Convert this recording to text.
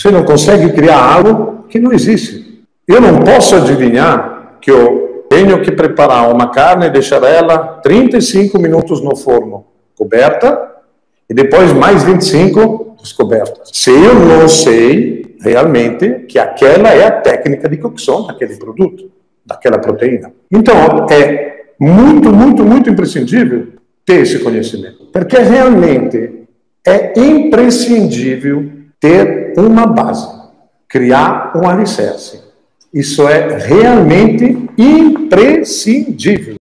se não consegue criar algo que não existe. Eu não posso adivinhar que eu tenho que preparar uma carne e deixar ela 35 minutos no forno, coberta, e depois mais 25 descoberta. Se eu não sei realmente que aquela é a técnica de cocção daquele produto, daquela proteína. Então, é muito, muito, muito imprescindível ter esse conhecimento. Porque realmente é imprescindível ter uma base, criar um alicerce. Isso é realmente imprescindível.